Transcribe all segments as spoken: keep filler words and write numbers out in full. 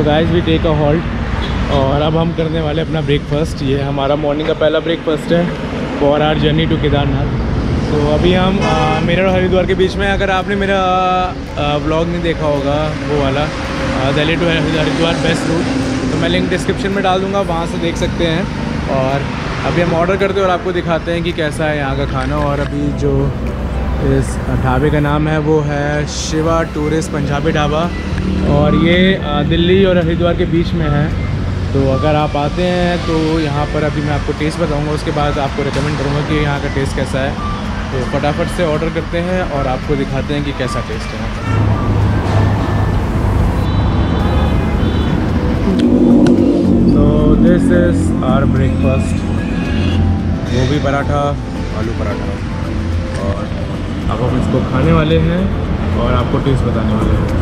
तो guys we take a halt और अब हम करने वाले अपना ब्रेकफास्ट। ये हमारा मॉर्निंग का पहला ब्रेकफास्ट है for our journey to Kedarnath. तो अभी हम मेरठ और हरिद्वार के बीच में, अगर आपने मेरा व्लॉग नहीं देखा होगा वो वाला Delhi to Haridwar best route, तो मैं लिंक डिस्क्रिप्शन में डाल दूँगा, वहाँ से देख सकते हैं। और अभी हम ऑर्डर करते हैं और आपको दिखाते हैं कि कैसा है यहाँ का खाना। और अभी जो इस ढाबे का नाम है वो है शिवा टूरिस्ट पंजाबी ढाबा, और ये दिल्ली और हरिद्वार के बीच में है। तो अगर आप आते हैं तो यहाँ पर अभी मैं आपको टेस्ट बताऊँगा, उसके बाद आपको रिकमेंड करूँगा कि यहाँ का टेस्ट कैसा है। तो फटाफट से ऑर्डर करते हैं और आपको दिखाते हैं कि कैसा टेस्ट है। तो दिस इज़ आवर ब्रेकफास्ट, गोभी पराठा, आलू पराठा, और अब हम इसको खाने वाले हैं और आपको टेस्ट बताने वाले हैं।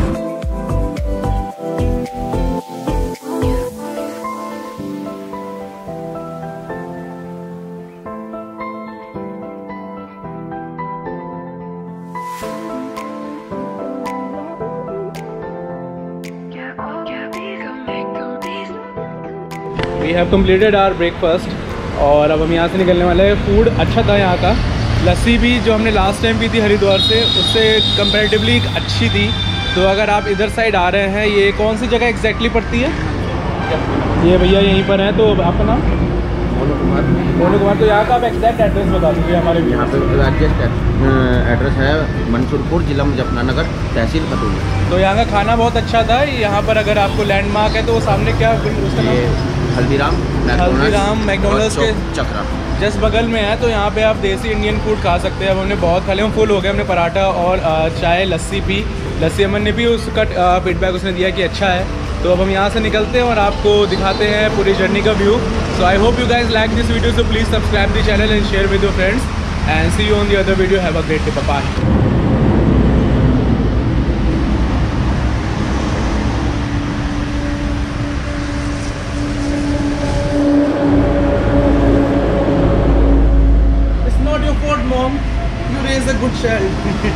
We have completed our breakfast और अब हम यहाँ से निकलने वाले हैं। फूड अच्छा था यहाँ का, लस्सी भी जो हमने लास्ट टाइम पी थी हरिद्वार से उससे कंपैरेटिवली अच्छी थी। तो अगर आप इधर साइड आ रहे हैं, ये कौन सी जगह एग्जैक्टली पड़ती है? ये भैया यहीं पर हैं। तो आपका नाम? मोनू कुमार। मोनू कुमार, तो यहाँ का आप एग्जैक्ट एड्रेस बता दीजिए हमारे। यहाँ पर एड्रेस है मंसूरपुर, जिला मुजफ्फरनगर, तहसील कतोली। तो यहाँ का खाना बहुत अच्छा था। यहाँ पर अगर आपको लैंडमार्क है तो सामने क्या उसका हल्दीराम हल्दीराम मैकडोनल्ड्स के चक्रा जस्ट बगल में है। तो यहाँ पे आप देसी इंडियन फूड खा सकते हैं। अब हमने बहुत खा लिया, हम फुल हो गए। हमने पराठा और चाय, लस्सी पी। लस्सी अमन ने भी उसका फीडबैक उसने दिया कि अच्छा है। तो अब हम यहाँ से निकलते हैं और आपको दिखाते हैं पूरी जर्नी का view. So I hope you guys like this video, so please subscribe the channel and share with your friends and see you on the other video. Have a great day. Bye. Good child.